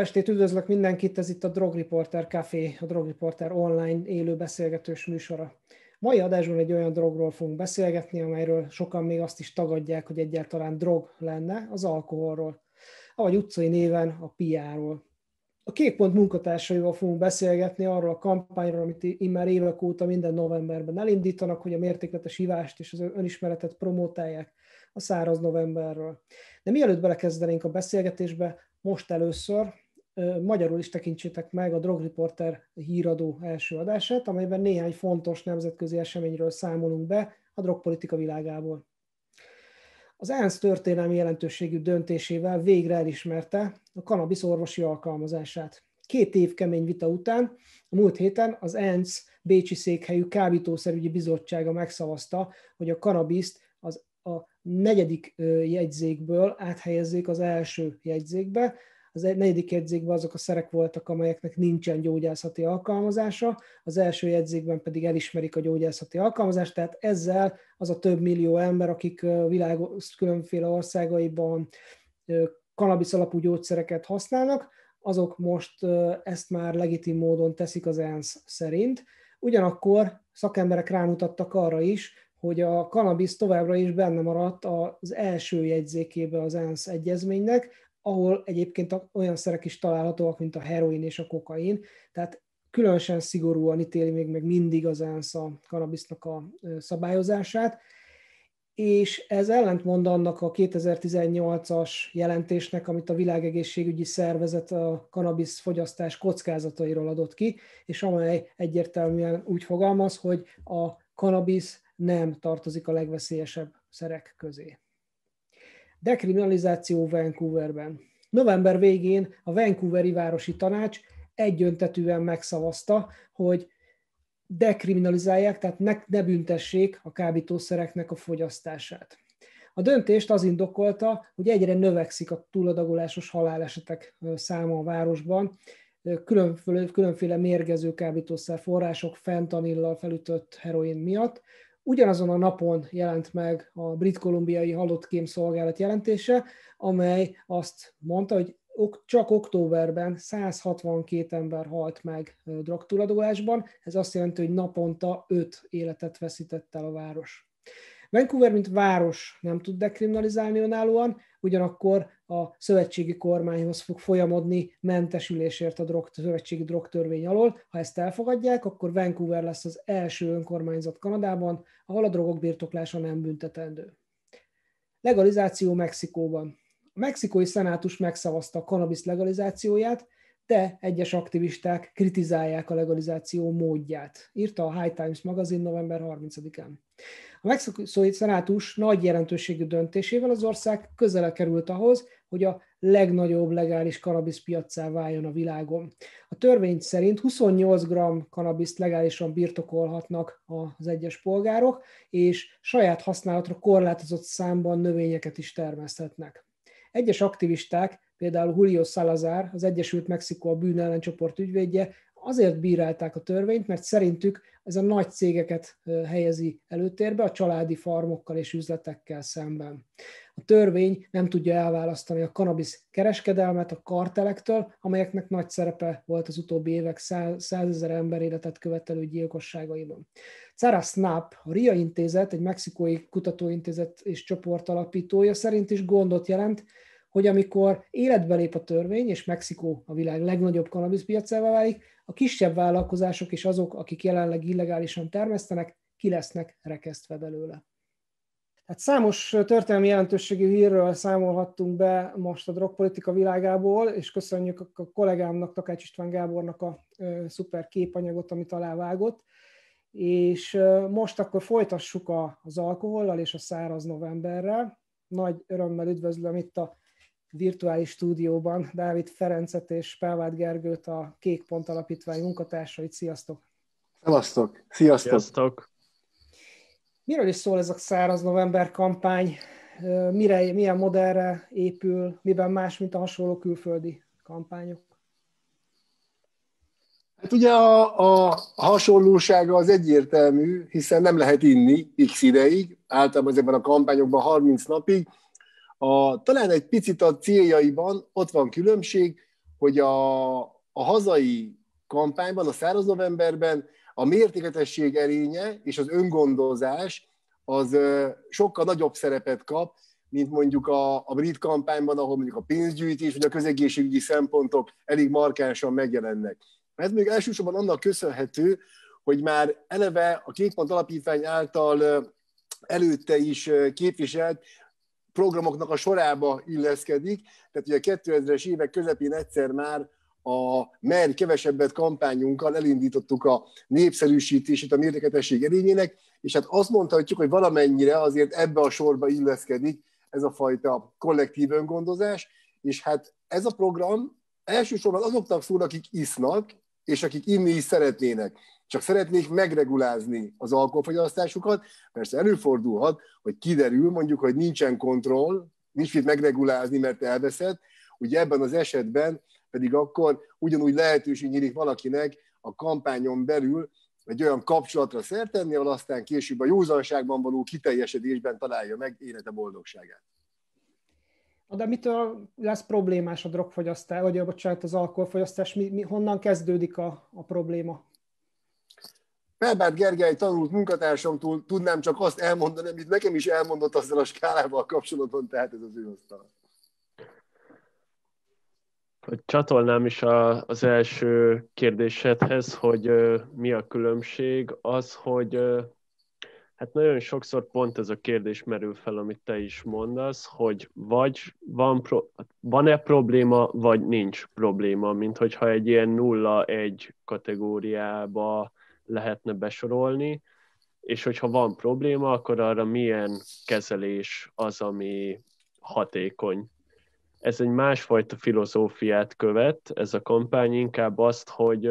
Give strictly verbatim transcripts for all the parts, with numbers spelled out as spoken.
estét, üdvözlök mindenkit, ez itt a Drogriporter Café, a Drogriporter online élő beszélgetős műsora. Mai adásban egy olyan drogról fogunk beszélgetni, amelyről sokan még azt is tagadják, hogy egyáltalán drog lenne, az alkoholról, ahogy utcai néven a piáról. A Kék Pont munkatársaival fogunk beszélgetni arról a kampányról, amit immár évek óta minden novemberben elindítanak, hogy a mértékletes ivást és az önismeretet promotálják, a száraz novemberről. De mielőtt belekezdenénk a beszélgetésbe, most először magyarul is tekintsétek meg a Drogriporter híradó első adását, amelyben néhány fontos nemzetközi eseményről számolunk be a drogpolitika világából. Az ENSZ történelmi jelentőségű döntésével végre elismerte a kannabisz orvosi alkalmazását. Két év kemény vita után a múlt héten az ENSZ bécsi székhelyű Kábítószerügyi Bizottsága megszavazta, hogy a kannabiszt az a negyedik jegyzékből áthelyezzék az első jegyzékbe. Az negyedik jegyzékben azok a szerek voltak, amelyeknek nincsen gyógyászati alkalmazása, az első jegyzékben pedig elismerik a gyógyászati alkalmazást, tehát ezzel az a több millió ember, akik világ különféle országaiban kannabisz alapú gyógyszereket használnak, azok most ezt már legitim módon teszik az ENSZ szerint. Ugyanakkor szakemberek rámutattak arra is, hogy a kannabisz továbbra is benne maradt az első jegyzékébe az ENSZ egyezménynek, ahol egyébként olyan szerek is találhatóak, mint a heroin és a kokain, tehát különösen szigorúan ítéli még meg mindig az ENSZ a kannabisznak a szabályozását, és ez ellentmond annak a kétezer-tizennyolcas jelentésnek, amit a Világegészségügyi Szervezet a kannabisz fogyasztás kockázatairól adott ki, és amely egyértelműen úgy fogalmaz, hogy a kannabisz nem tartozik a legveszélyesebb szerek közé. Dekriminalizáció Vancouverben. November végén a Vancouveri Városi Tanács egyöntetűen megszavazta, hogy dekriminalizálják, tehát ne, ne büntessék a kábítószereknek a fogyasztását. A döntést az indokolta, hogy egyre növekszik a túladagolásos halálesetek száma a városban, különféle, különféle mérgező kábítószer források, fentanillal felütött heroin miatt. Ugyanazon a napon jelent meg a brit-kolumbiai halottkém szolgálat jelentése, amely azt mondta, hogy csak októberben száz hatvankét ember halt meg drogtúladolásban, ez azt jelenti, hogy naponta öt életet veszített el a város. Vancouver, mint város nem tud dekriminalizálni önállóan, ugyanakkor a szövetségi kormányhoz fog folyamodni mentesülésért a drog, szövetségi drogtörvény alól. Ha ezt elfogadják, akkor Vancouver lesz az első önkormányzat Kanadában, ahol a drogok birtoklása nem büntetendő. Legalizáció Mexikóban. A mexikói szenátus megszavazta a kannabisz legalizációját, de egyes aktivisták kritizálják a legalizáció módját, írta a High Times magazin november harmincadikán. A mexikói szenátus nagy jelentőségű döntésével az ország közel került ahhoz, hogy a legnagyobb legális kannabisz piaccá váljon a világon. A törvény szerint huszonnyolc gramm kannabiszt legálisan birtokolhatnak az egyes polgárok, és saját használatra korlátozott számban növényeket is termeszthetnek. Egyes aktivisták, például Julio Salazar, az Egyesült Mexikó a bűnellencsoport ügyvédje, azért bírálták a törvényt, mert szerintük ez a nagy cégeket helyezi előtérbe a családi farmokkal és üzletekkel szemben. A törvény nem tudja elválasztani a kannabisz kereskedelmet a kartelektől, amelyeknek nagy szerepe volt az utóbbi évek százezer ember életet követelő gyilkosságaiban. Sarah Snap, a RIA intézet, egy mexikói kutatóintézet és csoport alapítója szerint is gondot jelent, hogy amikor életbe lép a törvény, és Mexikó a világ legnagyobb kannabiszpiacává válik, a kisebb vállalkozások és azok, akik jelenleg illegálisan termesztenek, ki lesznek rekesztve belőle. Tehát számos történelmi jelentőségű hírről számolhattunk be most a drogpolitika világából, és köszönjük a kollégámnak, Takács István Gábornak a szuper képanyagot, amit alávágott. És most akkor folytassuk az alkohollal és a száraz novemberrel. Nagy örömmel üdvözlöm itt a virtuális stúdióban Dávid Ferencet és Pelbát Gergőt, a Kék Pont Alapítvány munkatársait. Sziasztok! Sziasztok! Sziasztok! Sziasztok! Miről is szól ez a száraz november kampány? Mire, milyen modellre épül? Miben más, mint a hasonló külföldi kampányok? Hát ugye a, a hasonlósága az egyértelmű, hiszen nem lehet inni x ideig, általában ezekben a kampányokban harminc napig. A, talán egy picit a céljaiban ott van különbség, hogy a, a hazai kampányban, a száraz novemberben a mértékletesség erénye és az öngondozás az sokkal nagyobb szerepet kap, mint mondjuk a, a brit kampányban, ahol mondjuk a pénzgyűjtés vagy a közegészségügyi szempontok elég markánsan megjelennek. Ez még elsősorban annak köszönhető, hogy már eleve a Kékpont Alapítvány által előtte is képviselt programoknak a sorába illeszkedik, tehát ugye a kétezres évek közepén egyszer már a Merj kevesebbet kampányunkkal elindítottuk a népszerűsítését a mértékletesség erényének, és hát azt mondhatjuk, hogy valamennyire azért ebbe a sorba illeszkedik ez a fajta kollektív öngondozás, és hát ez a program elsősorban azoknak szól, akik isznak, és akik inni is szeretnének. Csak szeretnék megregulázni az alkoholfogyasztásukat, persze előfordulhat, hogy kiderül mondjuk, hogy nincsen kontroll, nincs mit megregulázni, mert elveszed, ugye ebben az esetben pedig akkor ugyanúgy lehetőség nyílik valakinek a kampányon belül egy olyan kapcsolatra szert tenni, ahol aztán később a józanságban való kiteljesedésben találja meg élete boldogságát. De mitől lesz problémás a drogfogyasztás, vagy bocsánat, az alkoholfogyasztás? Mi, mi, honnan kezdődik a, a probléma? Pelbát Gergely tanult munkatársamtól tudnám csak azt elmondani, amit nekem is elmondott azzal a skálával kapcsolatban, tehát ez az ő asztal. Csatolnám is a, az első kérdésedhez, hogy ö, mi a különbség, az, hogy ö, hát nagyon sokszor pont ez a kérdés merül fel, amit te is mondasz, hogy vagy van pro, van-e probléma, vagy nincs probléma, mint hogyha egy ilyen nulla egy kategóriába lehetne besorolni, és hogyha van probléma, akkor arra milyen kezelés az, ami hatékony. Ez egy másfajta filozófiát követ, ez a kampány inkább azt, hogy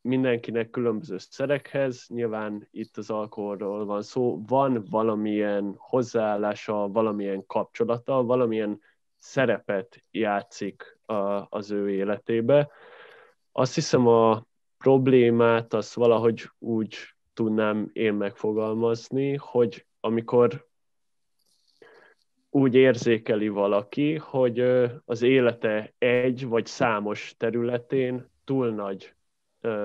mindenkinek különböző szerekhez, nyilván itt az alkoholról van szó, van valamilyen hozzáállása, valamilyen kapcsolata, valamilyen szerepet játszik az ő életébe. Azt hiszem, a problémát azt valahogy úgy tudnám én megfogalmazni, hogy amikor úgy érzékeli valaki, hogy az élete egy vagy számos területén túl nagy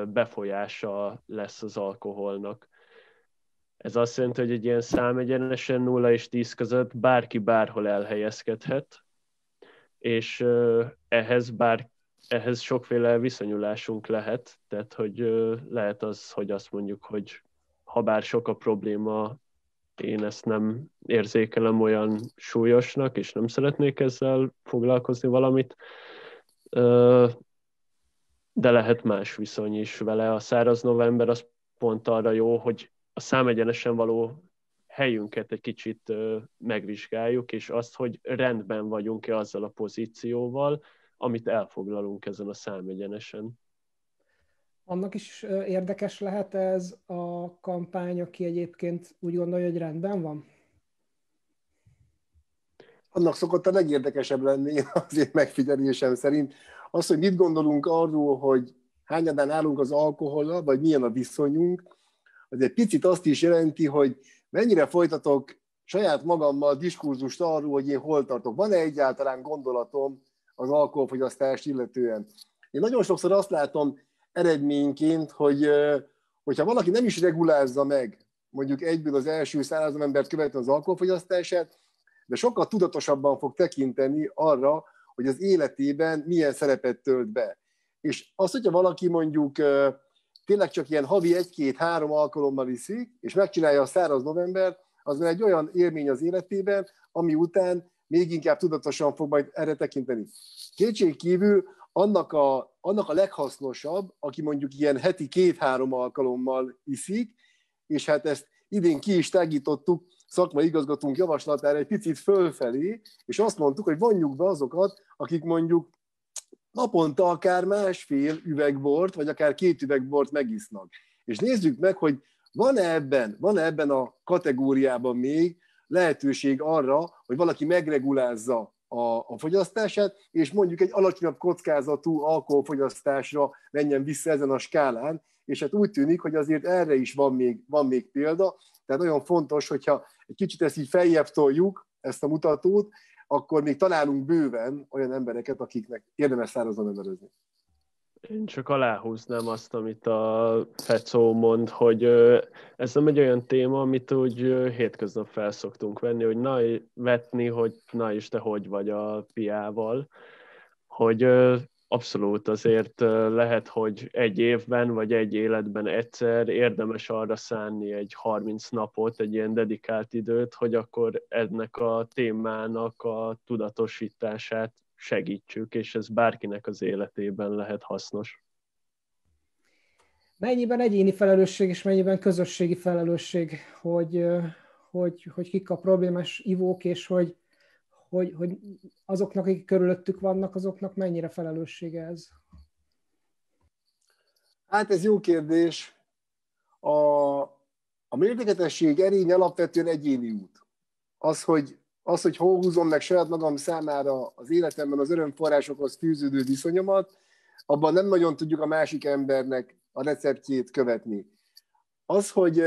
befolyása lesz az alkoholnak. Ez azt jelenti, hogy egy ilyen szám egyenesen nulla és tíz között bárki bárhol elhelyezkedhet, és ehhez, bár, ehhez sokféle viszonyulásunk lehet, tehát hogy lehet az, hogy azt mondjuk, hogy ha bár sok a probléma, én ezt nem érzékelem olyan súlyosnak, és nem szeretnék ezzel foglalkozni valamit, de lehet más viszony is vele. A száraz november az pont arra jó, hogy a számegyenesen való helyünket egy kicsit megvizsgáljuk, és azt, hogy rendben vagyunk-e azzal a pozícióval, amit elfoglalunk ezen a számegyenesen. Annak is érdekes lehet ez a kampány, aki egyébként úgy gondolja, hogy rendben van? Annak szokott a legérdekesebb lenni az én megfigyelésem szerint. Az, hogy mit gondolunk arról, hogy hányadán állunk az alkohollal, vagy milyen a viszonyunk, az egy picit azt is jelenti, hogy mennyire folytatok saját magammal diskurzust arról, hogy én hol tartok. Van-e egyáltalán gondolatom az alkoholfogyasztást illetően? Én nagyon sokszor azt látom eredményként, hogy hogyha valaki nem is regulázza meg, mondjuk egyből az első száraz novembert követően az alkoholfogyasztását, de sokkal tudatosabban fog tekinteni arra, hogy az életében milyen szerepet tölt be. És az, hogyha valaki mondjuk tényleg csak ilyen havi egy-két-három alkalommal iszik, és megcsinálja a száraz novembert, az már egy olyan élmény az életében, ami után még inkább tudatosan fog majd erre tekinteni. Kétségkívül Annak a, annak a leghasznosabb, aki mondjuk ilyen heti két-három alkalommal iszik, és hát ezt idén ki is tágítottuk szakmai igazgatónk javaslatára egy picit fölfelé, és azt mondtuk, hogy vonjuk be azokat, akik mondjuk naponta akár másfél üvegbort, vagy akár két üvegbort megisznak. És nézzük meg, hogy van-e ebben, van-e ebben a kategóriában még lehetőség arra, hogy valaki megregulázza a fogyasztását, és mondjuk egy alacsonyabb kockázatú alkoholfogyasztásra menjen vissza ezen a skálán, és hát úgy tűnik, hogy azért erre is van még, van még példa, tehát nagyon fontos, hogyha egy kicsit ezt így feljebb toljuk, ezt a mutatót, akkor még találunk bőven olyan embereket, akiknek érdemes szárazon emelőzni. Én csak aláhúznám azt, amit a Fecó mond, hogy ez nem egy olyan téma, amit úgy hétköznap felszoktunk venni, hogy na, vetni, hogy na is te hogy vagy a piával, hogy abszolút azért lehet, hogy egy évben vagy egy életben egyszer érdemes arra szánni egy harminc napot, egy ilyen dedikált időt, hogy akkor ennek a témának a tudatosítását segítsük, és ez bárkinek az életében lehet hasznos. Mennyiben egyéni felelősség, és mennyiben közösségi felelősség, hogy, hogy, hogy kik a problémás ivók, és hogy, hogy, hogy azoknak, akik körülöttük vannak, azoknak mennyire felelőssége ez? Hát ez jó kérdés. A, a mértékletesség erény alapvetően egyéni út. Az, hogy Az, hogy hol húzom meg saját magam számára az életemben az örömforrásokhoz fűződő viszonyomat, abban nem nagyon tudjuk a másik embernek a receptjét követni. Az, hogy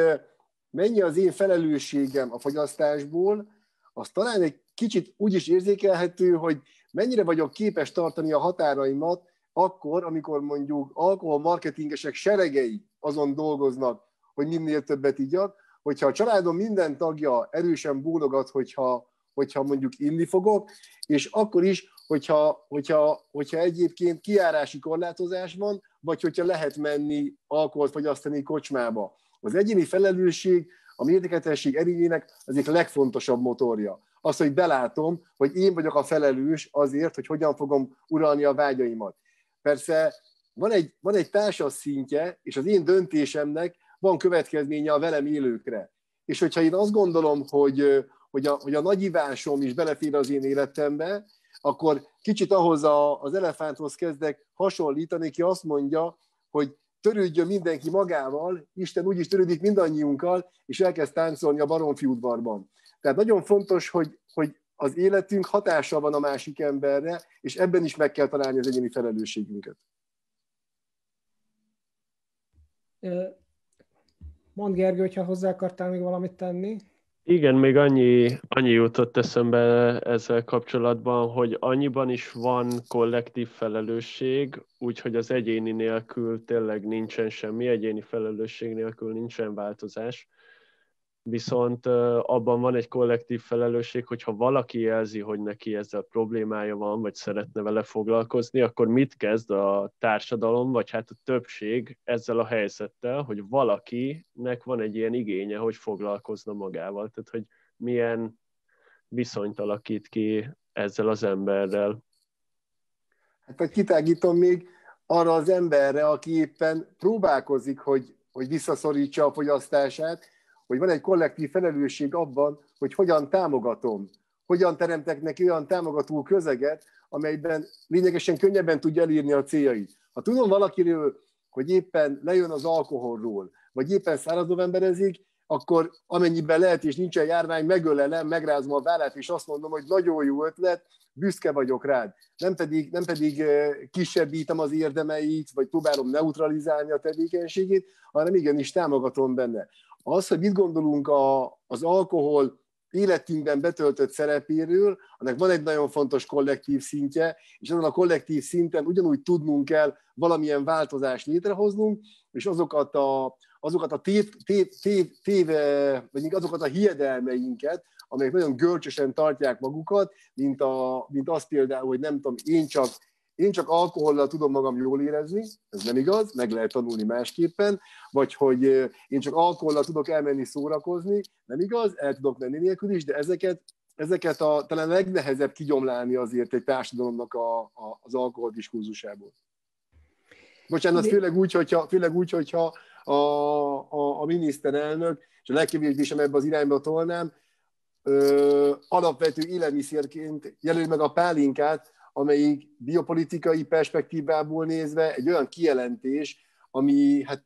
mennyi az én felelősségem a fogyasztásból, az talán egy kicsit úgy is érzékelhető, hogy mennyire vagyok képes tartani a határaimat akkor, amikor mondjuk alkoholmarketingesek seregei azon dolgoznak, hogy minél többet igyak, hogyha a családom minden tagja erősen bólogat, hogyha hogyha mondjuk inni fogok, és akkor is, hogyha, hogyha, hogyha egyébként kijárási korlátozás van, vagy hogyha lehet menni alkoholt fogyasztani kocsmába. Az egyéni felelősség, a mértékletesség erényének az egyik legfontosabb motorja. Az, hogy belátom, hogy én vagyok a felelős azért, hogy hogyan fogom uralni a vágyaimat. Persze van egy, van egy társas szintje, és az én döntésemnek van következménye a velem élőkre. És hogyha én azt gondolom, hogy Hogy a, hogy a nagyivásom is belefér az én életembe, akkor kicsit ahhoz a, az elefánthoz kezdek hasonlítani, ki azt mondja, hogy törődjön mindenki magával, Isten úgyis törődik mindannyiunkkal, és elkezd táncolni a Baromfi udvarban. Tehát nagyon fontos, hogy, hogy az életünk hatással van a másik emberre, és ebben is meg kell találni az egyéni felelősségünket. Mondd, Gergő, hogyha hozzá akartál még valamit tenni. Igen, még annyi, annyi jutott eszembe ezzel kapcsolatban, hogy annyiban is van kollektív felelősség, úgyhogy az egyéni nélkül tényleg nincsen semmi, egyéni felelősség nélkül nincsen változás. Viszont abban van egy kollektív felelősség, hogyha valaki jelzi, hogy neki ezzel problémája van, vagy szeretne vele foglalkozni, akkor mit kezd a társadalom, vagy hát a többség ezzel a helyzettel, hogy valakinek van egy ilyen igénye, hogy foglalkozna magával. Tehát, hogy milyen viszonyt alakít ki ezzel az emberrel. Hát, hogy kitágítom még arra az emberre, aki éppen próbálkozik, hogy, hogy visszaszorítsa a fogyasztását, hogy van egy kollektív felelősség abban, hogy hogyan támogatom, hogyan teremtek neki olyan támogató közeget, amelyben lényegesen könnyebben tudja elírni a céljait. Ha tudom valakiről, hogy éppen lejön az alkoholról, vagy éppen száraz novemberezik, akkor amennyiben lehet és nincsen járvány, megölelem, megrázom a vállát, és azt mondom, hogy nagyon jó ötlet, büszke vagyok rád. Nem pedig, nem pedig kisebbítem az érdemeit, vagy próbálom neutralizálni a tevékenységét, hanem igenis támogatom benne. Az, hogy mit gondolunk a, az alkohol életünkben betöltött szerepéről, annak van egy nagyon fontos kollektív szintje, és azon a kollektív szinten ugyanúgy tudnunk kell valamilyen változást létrehoznunk, és azokat a, azokat a, tév, tév, tév, tév, vagy azokat a hiedelmeinket, amelyek nagyon görcsösen tartják magukat, mint, a, mint az például, hogy nem tudom, én csak, én csak alkohollal tudom magam jól érezni, ez nem igaz, meg lehet tanulni másképpen, vagy hogy én csak alkohollal tudok elmenni szórakozni, nem igaz, el tudok menni nélkül is, de ezeket, ezeket a talán legnehezebb kigyomlálni azért egy társadalomnak a, a, az alkohol diskurzusából. Bocsánat, főleg úgy, hogyha, főleg úgy, hogyha a, a, a miniszterelnök, és a legkevésbé sem ebbe az irányba tolnám, Ö, alapvető élelmiszerként jelöli meg a pálinkát, amelyik biopolitikai perspektívából nézve egy olyan kijelentés, ami hát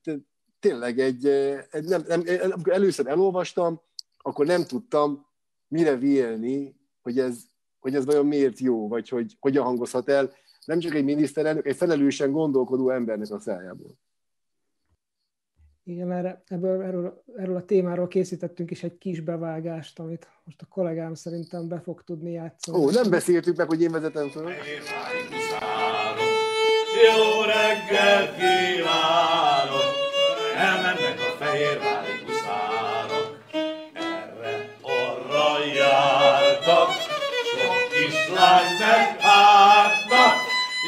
tényleg egy, egy nem, nem, amikor először elolvastam, akkor nem tudtam mire vélni, hogy ez, hogy ez vajon miért jó, vagy hogy hogyan hangozhat el nem csak egy miniszterelnök, egy felelősen gondolkodó embernek a szájából. Igen, erre, ebből, erről, erről a témáról készítettünk is egy kis bevágást, amit most a kollégám szerintem be fog tudni játszani. Ó, nem beszéltük meg, hogy én vezetem föl. Jó reggelt kívánok, elmennek a fehérvári huszárok, erre-orra jártak, sok kislány meghátnak.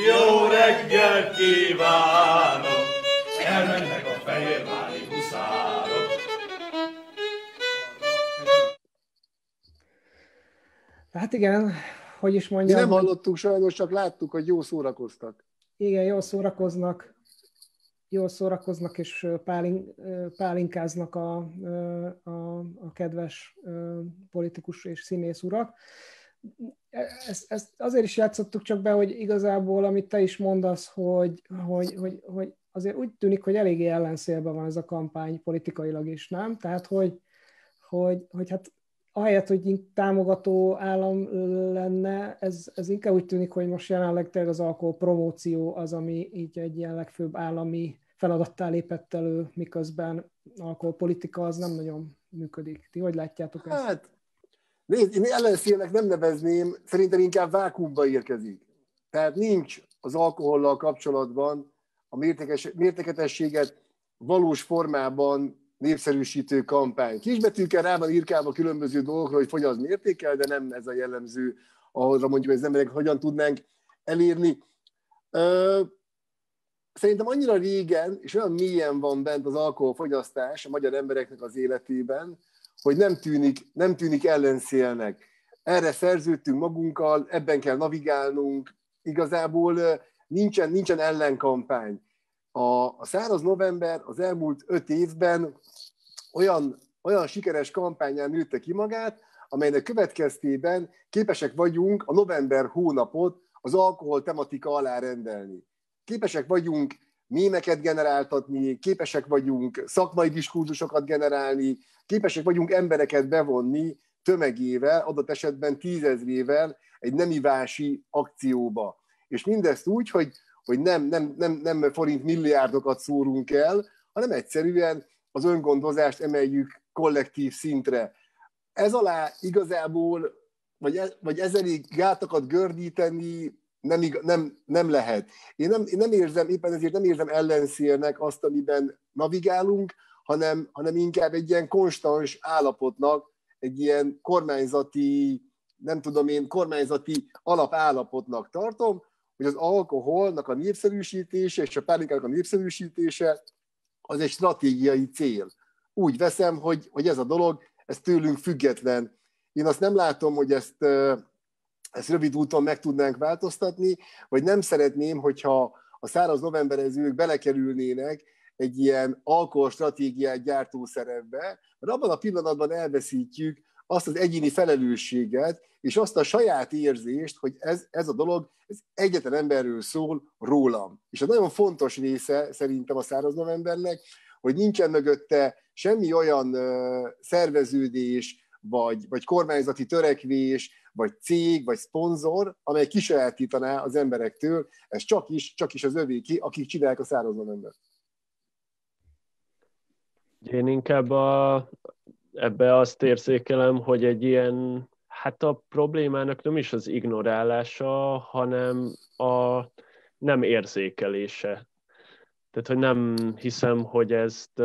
Jó reggelt kívánok, elmennek a fehérvári huszárok. Hát igen, hogy is mondjam. Mi nem hallottuk sajnos, csak láttuk, hogy jó szórakoztak. Igen, jól szórakoznak, jól szórakoznak és pálink, pálinkáznak a, a, a kedves politikus és színész urak. Ezt, ezt azért is játszottuk csak be, hogy igazából, amit te is mondasz, hogy, hogy, hogy, hogy azért úgy tűnik, hogy eléggé ellenszélben van ez a kampány politikailag is, nem? Tehát, hogy, hogy, hogy hát ahelyett, hogy támogató állam lenne, ez, ez inkább úgy tűnik, hogy most jelenleg tényleg az alkoholpromóció az, ami így egy ilyen legfőbb állami feladattá lépett elő, miközben alkoholpolitika az nem nagyon működik. Ti hogy látjátok ezt? Hát, nézd, én ellenszélnek nem nevezném, szerintem inkább vákuumba érkezik. Tehát nincs az alkohollal kapcsolatban a mértéketességet valós formában népszerűsítő kampány. Kisbetűkkel rá van írkálva különböző dolgokra, hogy fogyaszt mértékkel, de nem ez a jellemző, ahhoz mondjuk, hogy az emberek hogyan tudnánk elérni. Szerintem annyira régen, és olyan mélyen van bent az alkoholfogyasztás a magyar embereknek az életében, hogy nem tűnik, nem tűnik ellenszélnek. Erre szerződtünk magunkkal, ebben kell navigálnunk. Igazából nincsen, nincsen ellenkampány. A Száraz november az elmúlt öt évben olyan, olyan sikeres kampányán nőtte ki magát, amelynek következtében képesek vagyunk a november hónapot az alkohol tematika alá rendelni. Képesek vagyunk mémeket generáltatni, képesek vagyunk szakmai diskurzusokat generálni, képesek vagyunk embereket bevonni tömegével, adott esetben tízezrével egy nemivási akcióba. És mindezt úgy, hogy hogy nem, nem, nem, nem forint milliárdokat szórunk el, hanem egyszerűen az öngondozást emeljük kollektív szintre. Ez alá igazából, vagy, ez, vagy ezzel gátakat gördíteni nem, nem, nem lehet. Én nem, én nem érzem, éppen ezért nem érzem ellenszélnek azt, amiben navigálunk, hanem, hanem inkább egy ilyen konstans állapotnak, egy ilyen kormányzati, nem tudom én, kormányzati alapállapotnak tartom, hogy az alkoholnak a népszerűsítése és a pálinkának a népszerűsítése az egy stratégiai cél. Úgy veszem, hogy, hogy ez a dolog, ez tőlünk független. Én azt nem látom, hogy ezt, ezt rövid úton meg tudnánk változtatni, vagy nem szeretném, hogyha a száraz novemberezők belekerülnének egy ilyen alkoholstratégiát gyártó szerepbe, mert abban a pillanatban elveszítjük azt az egyéni felelősséget, és azt a saját érzést, hogy ez, ez a dolog ez egyetlen emberről szól, rólam. És a nagyon fontos része szerintem a száraz novembernek, hogy nincsen mögötte semmi olyan uh, szerveződés, vagy, vagy kormányzati törekvés, vagy cég, vagy szponzor, amely kisajátítaná az emberektől. Ez csak is, csak is az övéki, akik csinálják a száraz novembert. Én inkább a... ebbe azt érzékelem, hogy egy ilyen, hát a problémának nem is az ignorálása, hanem a nem érzékelése. Tehát, hogy nem hiszem, hogy ezt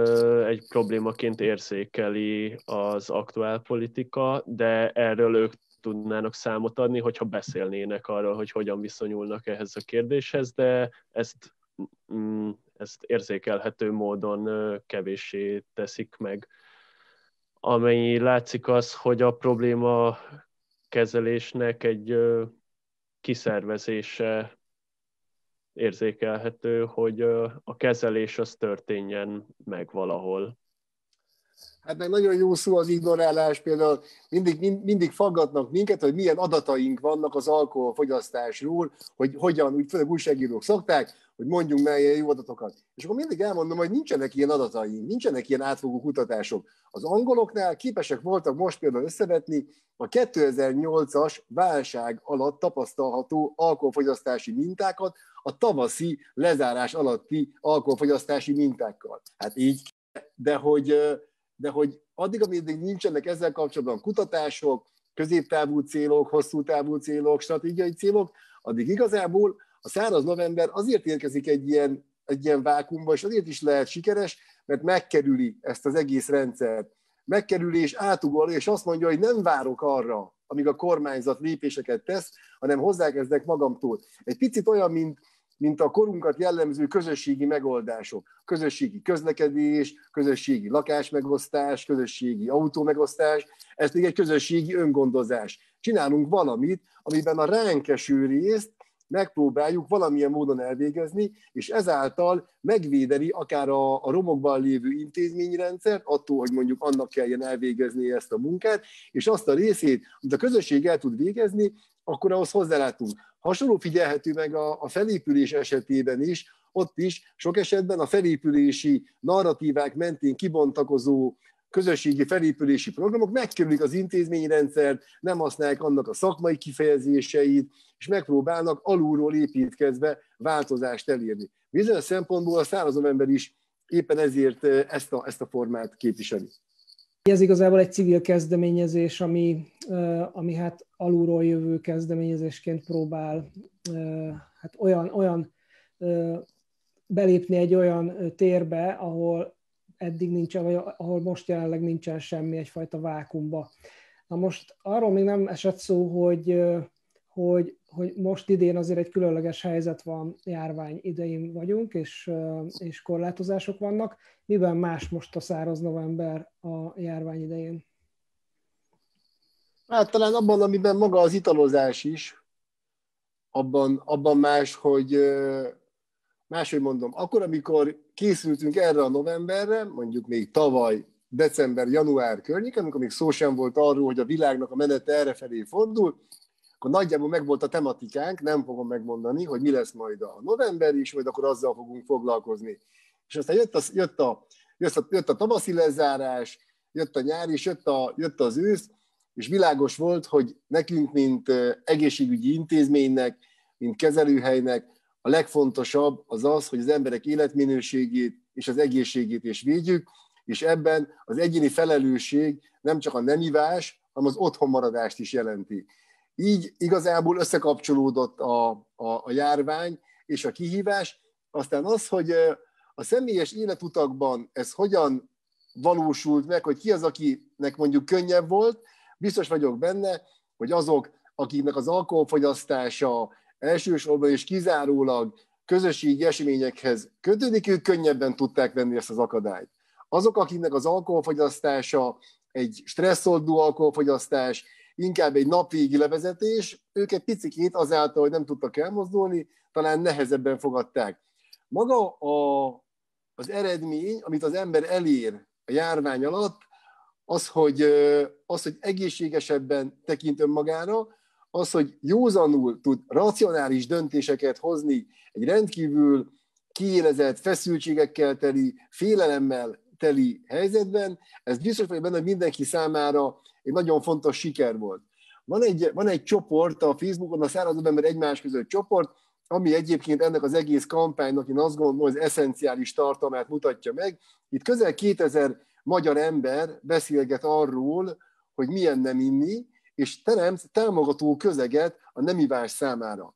egy problémaként érzékeli az aktuál politika, de erről ők tudnának számot adni, hogyha beszélnének arról, hogy hogyan viszonyulnak ehhez a kérdéshez, de ezt, ezt érzékelhető módon kevéssé teszik meg. Amennyi látszik az, hogy a probléma kezelésnek egy kiszervezése érzékelhető, hogy a kezelés az történjen meg valahol. Hát meg nagyon jó szó az ignorálás, például mindig, mindig faggatnak minket, hogy milyen adataink vannak az alkoholfogyasztásról, hogy hogyan, úgy főleg újságírók szokták, hogy mondjunk már ilyen jó adatokat. És akkor mindig elmondom, hogy nincsenek ilyen adataink, nincsenek ilyen átfogó kutatások. Az angoloknál képesek voltak most például összevetni a kétezer-nyolcas válság alatt tapasztalható alkoholfogyasztási mintákat a tavaszi lezárás alatti alkoholfogyasztási mintákkal. Hát így de hogy, de hogy addig, amíg nincsenek ezzel kapcsolatban kutatások, középtávú célok, hosszú távú célok, stratégiai célok, addig igazából a száraz november azért érkezik egy ilyen, egy ilyen vákuumba, és azért is lehet sikeres, mert megkerüli ezt az egész rendszert. Megkerüli és átugol, és azt mondja, hogy nem várok arra, amíg a kormányzat lépéseket tesz, hanem hozzákezdek magamtól. Egy picit olyan, mint, mint a korunkat jellemző közösségi megoldások. Közösségi közlekedés, közösségi lakásmegosztás, közösségi autómegosztás, ez még egy közösségi öngondozás. Csinálunk valamit, amiben a ránk eső részt megpróbáljuk valamilyen módon elvégezni, és ezáltal megvédeni akár a, a romokban lévő intézményrendszert, attól, hogy mondjuk annak kelljen elvégezni ezt a munkát, és azt a részét, amit a közösség el tud végezni, akkor ahhoz hozzálátunk. Hasonló figyelhető meg a, a felépülés esetében is, ott is sok esetben a felépülési narratívák mentén kibontakozó közösségi felépülési programok megkerülik az intézményrendszert, nem használják annak a szakmai kifejezéseit, és megpróbálnak alulról építkezve változást elérni. Bizonyos szempontból a száraz november is éppen ezért ezt a, ezt a formát képviseli. Ez igazából egy civil kezdeményezés, ami, ami hát alulról jövő kezdeményezésként próbál hát olyan, olyan belépni egy olyan térbe, ahol eddig nincsen, vagy ahol most jelenleg nincsen semmi, egyfajta vákuumba. Na most arról még nem esett szó, hogy, hogy, hogy most idén azért egy különleges helyzet van, járvány idején vagyunk, és, és korlátozások vannak. Miben más most a száraz november a járvány idején? Hát talán abban, amiben maga az italozás is, abban, abban más, hogy... Máshogy mondom, akkor, amikor készültünk erre a novemberre, mondjuk még tavaly, december, január környéken, amikor még szó sem volt arról, hogy a világnak a menete errefelé fordul, akkor nagyjából megvolt a tematikánk, nem fogom megmondani, hogy mi lesz majd a november is, majd akkor azzal fogunk foglalkozni. És aztán jött a, jött a, jött a, jött a tavaszi lezárás, jött a nyár és jött, a, jött az ősz, és világos volt, hogy nekünk, mint egészségügyi intézménynek, mint kezelőhelynek, a legfontosabb az az, hogy az emberek életminőségét és az egészségét is védjük, és ebben az egyéni felelősség nem csak a nem ivás, hanem az otthonmaradást is jelenti. Így igazából összekapcsolódott a, a, a járvány és a kihívás. Aztán az, hogy a személyes életutakban ez hogyan valósult meg, hogy ki az, akinek mondjuk könnyebb volt, biztos vagyok benne, hogy azok, akiknek az alkoholfogyasztása elsősorban és kizárólag közösségi eseményekhez kötődik, ők könnyebben tudták venni ezt az akadályt. Azok, akiknek az alkoholfogyasztása egy stresszoldó alkoholfogyasztás, inkább egy napvégi levezetés, őket picikét azáltal, hogy nem tudtak elmozdulni, talán nehezebben fogadták. Maga a, az eredmény, amit az ember elér a járvány alatt, az, hogy, az, hogy egészségesebben tekint önmagára, az, hogy józanul tud racionális döntéseket hozni egy rendkívül kiélezett, feszültségekkel teli, félelemmel teli helyzetben, ez biztos vagyok benne, hogy mindenki számára egy nagyon fontos siker volt. Van egy, van egy csoport a Facebookon, a száraz november egymás között csoport, ami egyébként ennek az egész kampánynak, én azt gondolom, az eszenciális tartalmát mutatja meg. Itt közel kétezer magyar ember beszélget arról, hogy milyen nem inni, és teremt támogató közeget a nemivás számára.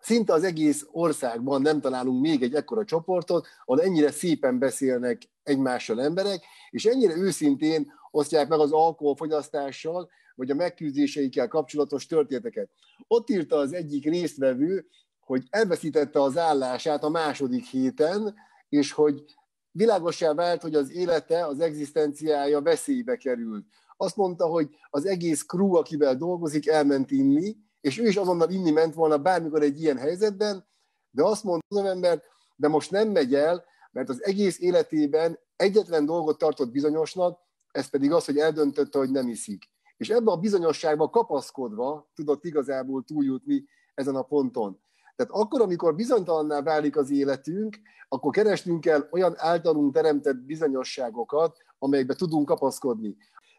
Szinte az egész országban nem találunk még egy ekkora csoportot, ahol ennyire szépen beszélnek egymással emberek, és ennyire őszintén osztják meg az alkoholfogyasztással, vagy a megküzdéseikkel kapcsolatos történeteket. Ott írta az egyik résztvevő, hogy elveszítette az állását a második héten, és hogy világossá vált, hogy az élete, az egzisztenciája veszélybe került. Azt mondta, hogy az egész crew, akivel dolgozik, elment inni, és ő is azonnal inni ment volna bármikor egy ilyen helyzetben, de azt mondta az ember, de most nem megy el, mert az egész életében egyetlen dolgot tartott bizonyosnak, ez pedig az, hogy eldöntötte, hogy nem iszik. És ebbe a bizonyosságba kapaszkodva tudott igazából túljutni ezen a ponton. Tehát akkor, amikor bizonytalanná válik az életünk, akkor keresnünk kell olyan általunk teremtett bizonyosságokat, amelyekbe tudunk kapaszkodni.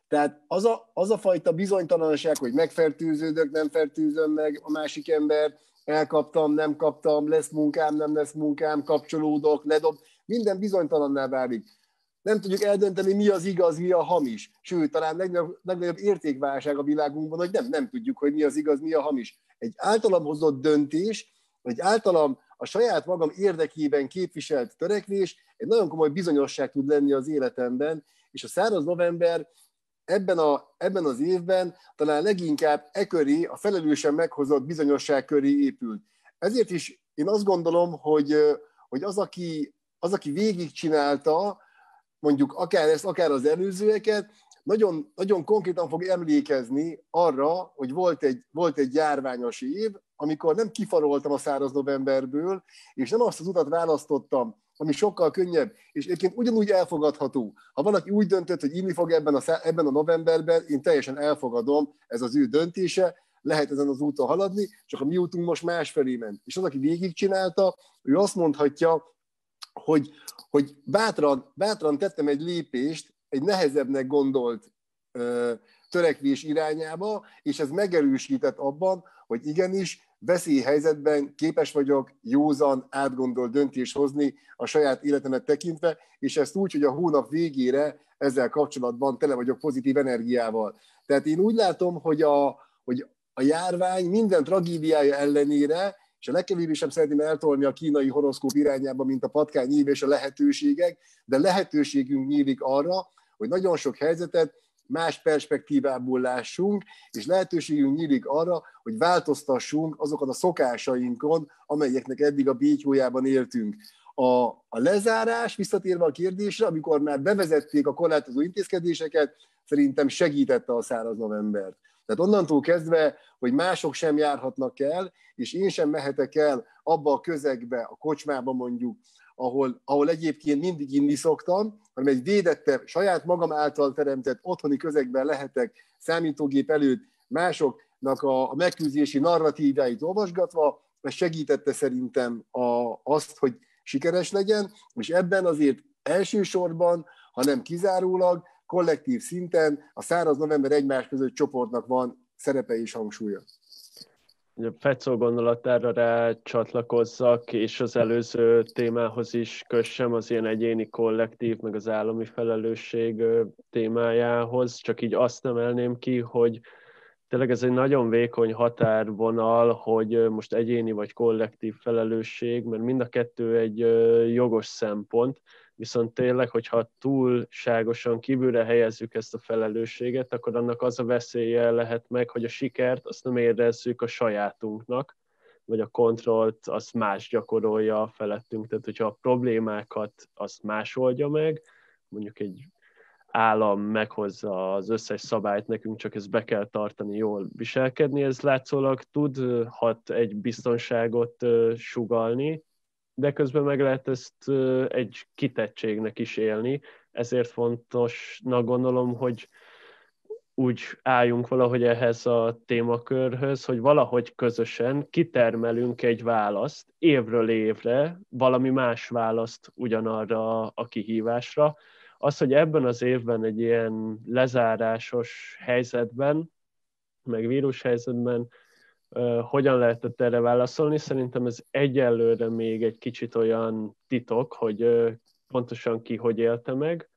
Tehát az a, az a fajta bizonytalanság, hogy megfertőződök, nem fertőzöm meg a másik embert, elkaptam, nem kaptam, lesz munkám, nem lesz munkám, kapcsolódok, ledob, minden bizonytalanná válik. nem tudjuk eldönteni, mi az igaz, mi a hamis. Sőt, talán legnagyobb, legnagyobb értékválság a világunkban, hogy nem, nem tudjuk, hogy mi az igaz, mi a hamis. Egy általam hozott döntés, egy általam a saját magam érdekében képviselt törekvés egy nagyon komoly bizonyosság tud lenni az életemben, és a száraz november ebben, a, ebben az évben talán leginkább e köré, a felelősen meghozott bizonyosság köré épül. Ezért is én azt gondolom, hogy, hogy az, aki, az, aki végigcsinálta, mondjuk akár ezt, akár az előzőeket, nagyon, nagyon konkrétan fog emlékezni arra, hogy volt egy, volt egy járványos év, amikor nem kifaroltam a száraz novemberből, és nem azt az utat választottam, ami sokkal könnyebb, és egyébként ugyanúgy elfogadható. Ha valaki úgy döntött, hogy inni fog ebben a, ebben a novemberben, én teljesen elfogadom, ez az ő döntése, lehet ezen az úton haladni, csak a mi útunk most másfelé ment. És az, aki végigcsinálta, ő azt mondhatja, hogy, hogy bátran, bátran tettem egy lépést egy nehezebbnek gondolt ö, törekvés irányába, és ez megerősített abban, hogy igenis, veszélyhelyzetben képes vagyok józan, átgondolt döntést hozni a saját életemet tekintve, és ezt úgy, hogy a hónap végére ezzel kapcsolatban tele vagyok pozitív energiával. Tehát én úgy látom, hogy a, hogy a járvány minden tragédiája ellenére, és a legkevésbé sem szeretném eltolni a kínai horoszkóp irányába, mint a patkány év és a lehetőségek, de lehetőségünk nyílik arra, hogy nagyon sok helyzetet más perspektívából lássunk, és lehetőségünk nyílik arra, hogy változtassunk azokat a szokásainkon, amelyeknek eddig a békjójában éltünk. A, a lezárás, visszatérve a kérdésre, amikor már bevezették a korlátozó intézkedéseket, szerintem segítette a száraz novembert. Tehát onnantól kezdve, hogy mások sem járhatnak el, és én sem mehetek el abba a közegbe, a kocsmába mondjuk, ahol, ahol egyébként mindig inni szoktam, hanem egy védettebb, saját magam által teremtett otthoni közegben lehetek számítógép előtt másoknak a megküzdési narratíváit olvasgatva, ez segítette szerintem a, azt, hogy sikeres legyen, és ebben azért elsősorban, hanem kizárólag, kollektív szinten a száraz november egymás között csoportnak van szerepe és hangsúlya. Fecó gondolatára rá csatlakozzak, és az előző témához is kössem, az ilyen egyéni kollektív, meg az állami felelősség témájához. Csak így azt emelném ki, hogy tényleg ez egy nagyon vékony határvonal, hogy most egyéni vagy kollektív felelősség, mert mind a kettő egy jogos szempont, viszont tényleg, hogyha túlságosan kívülre helyezzük ezt a felelősséget, akkor annak az a veszélye lehet meg, hogy a sikert azt nem érezzük a sajátunknak, vagy a kontrollt azt más gyakorolja felettünk. Tehát, hogyha a problémákat azt más oldja meg, mondjuk egy állam meghozza az összes szabályt nekünk, csak ezt be kell tartani, jól viselkedni, ez látszólag tudhat egy biztonságot sugallni, de közben meg lehet ezt egy kitettségnek is élni, ezért fontosnak gondolom, hogy úgy álljunk valahogy ehhez a témakörhöz, hogy valahogy közösen kitermelünk egy választ évről évre, valami más választ ugyanarra a kihívásra. Az, hogy ebben az évben egy ilyen lezárásos helyzetben, meg vírushelyzetben hogyan lehetett erre válaszolni, szerintem ez egyelőre még egy kicsit olyan titok, hogy pontosan ki hogy élte meg,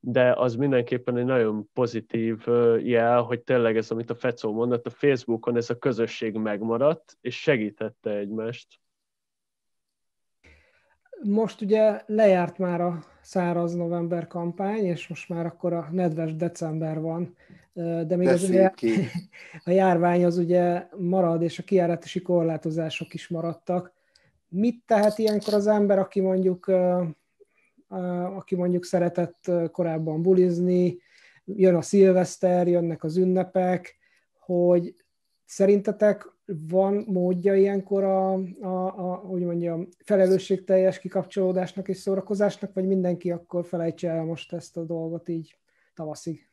de az mindenképpen egy nagyon pozitív jel, hogy tényleg ez, amit a Fecó mondott, a Facebookon ez a közösség megmaradt, és segítette egymást. Most ugye lejárt már a száraz november kampány, és most már akkor a nedves december van, de még az ugye, a járvány az ugye marad, és a kijárási korlátozások is maradtak. Mit tehet ilyenkor az ember, aki mondjuk, aki mondjuk szeretett korábban bulizni, jön a szilveszter, jönnek az ünnepek, hogy szerintetek van módja ilyenkor a, a, a, hogy mondjam, felelősségteljes kikapcsolódásnak és szórakozásnak, vagy mindenki akkor felejtse el most ezt a dolgot így tavaszig?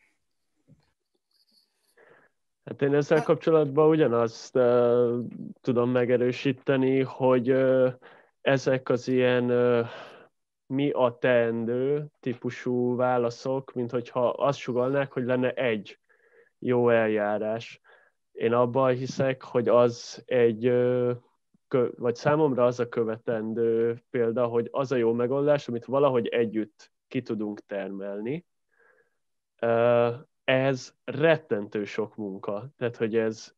Hát én ezzel kapcsolatban ugyanazt uh, tudom megerősíteni, hogy uh, ezek az ilyen uh, mi a teendő típusú válaszok, mint hogyha azt sugallnák, hogy lenne egy jó eljárás. Én abban hiszek, hogy az egy, vagy számomra az a követendő példa, hogy az a jó megoldás, amit valahogy együtt ki tudunk termelni. Ez rettentő sok munka, tehát hogy ez,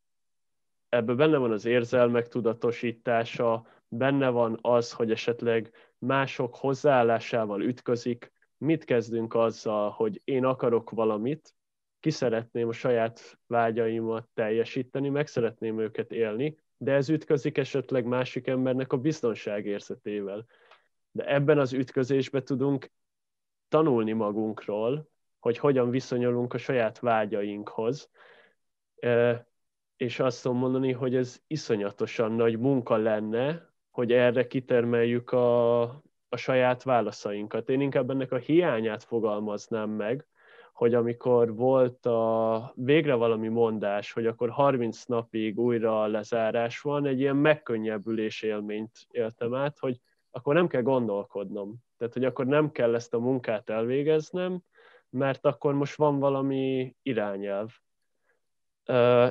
ebben benne van az érzelmek tudatosítása, benne van az, hogy esetleg mások hozzáállásával ütközik, mit kezdünk azzal, hogy én akarok valamit, ki szeretném a saját vágyaimat teljesíteni, meg szeretném őket élni, de ez ütközik esetleg másik embernek a biztonságérzetével. De ebben az ütközésben tudunk tanulni magunkról, hogy hogyan viszonyulunk a saját vágyainkhoz, és azt tudom mondani, hogy ez iszonyatosan nagy munka lenne, hogy erre kitermeljük a, a saját válaszainkat. Én inkább ennek a hiányát fogalmaznám meg, hogy amikor volt a, végre valami mondás, hogy akkor harminc napig újra lezárás van, egy ilyen megkönnyebbülés élményt éltem át, hogy akkor nem kell gondolkodnom. Tehát, hogy akkor nem kell ezt a munkát elvégeznem, mert akkor most van valami irányelv.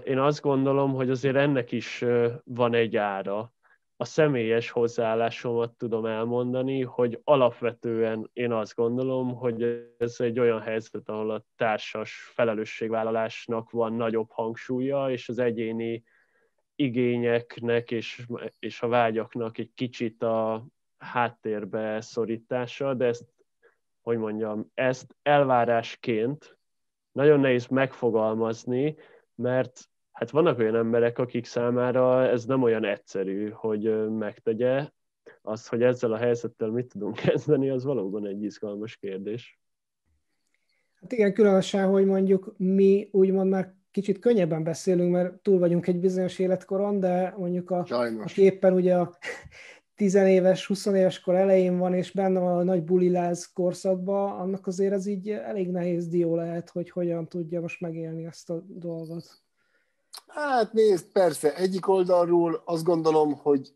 Én azt gondolom, hogy azért ennek is van egy ára. A személyes hozzáállásomat tudom elmondani, hogy alapvetően én azt gondolom, hogy ez egy olyan helyzet, ahol a társas felelősségvállalásnak van nagyobb hangsúlya, és az egyéni igényeknek és, és a vágyaknak egy kicsit a háttérbe szorítása, de ezt, hogy mondjam, ezt elvárásként nagyon nehéz megfogalmazni, mert hát vannak olyan emberek, akik számára ez nem olyan egyszerű, hogy megtegye. Az, hogy ezzel a helyzettel mit tudunk kezdeni, az valóban egy izgalmas kérdés. Hát igen, különösen, hogy mondjuk mi úgymond már kicsit könnyebben beszélünk, mert túl vagyunk egy bizonyos életkoron, de mondjuk a, aki éppen ugye a tizenéves, huszonéves kor elején van, és benne van a nagy buliláz korszakban, annak azért ez így elég nehéz dió lehet, hogy hogyan tudja most megélni ezt a dolgot. Hát nézd, persze, egyik oldalról azt gondolom, hogy,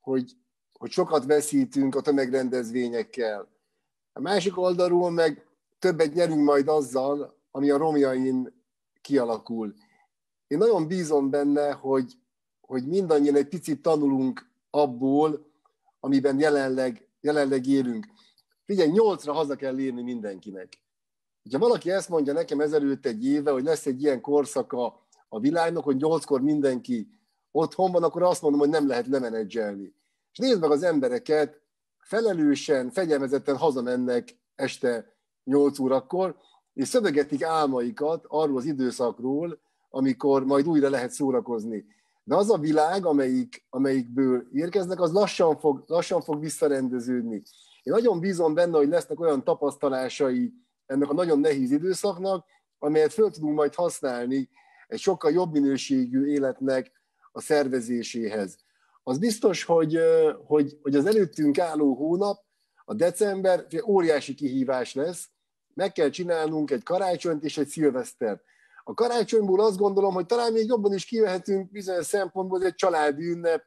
hogy, hogy sokat veszítünk a tömegrendezvényekkel. A másik oldalról meg többet nyerünk majd azzal, ami a romjain kialakul. Én nagyon bízom benne, hogy, hogy mindannyian egy picit tanulunk abból, amiben jelenleg, jelenleg élünk. Figyelj, nyolcra haza kell érni mindenkinek. Ha valaki ezt mondja nekem ezelőtt egy éve, hogy lesz egy ilyen korszaka a világnak, hogy nyolckor mindenki otthon van, akkor azt mondom, hogy nem lehet lemenedzselni. És nézd meg az embereket, felelősen, fegyelmezetten hazamennek este nyolc órakor, és szövegetik álmaikat arról az időszakról, amikor majd újra lehet szórakozni. De az a világ, amelyik, amelyikből érkeznek, az lassan fog, lassan fog visszarendeződni. Én nagyon bízom benne, hogy lesznek olyan tapasztalásai ennek a nagyon nehéz időszaknak, amelyet föl tudunk majd használni egy sokkal jobb minőségű életnek a szervezéséhez. Az biztos, hogy, hogy, hogy az előttünk álló hónap, a december óriási kihívás lesz, meg kell csinálnunk egy karácsonyt és egy szilvesztert. A karácsonyból azt gondolom, hogy talán még jobban is kivehetünk bizonyos szempontból, hogy egy családi ünnep,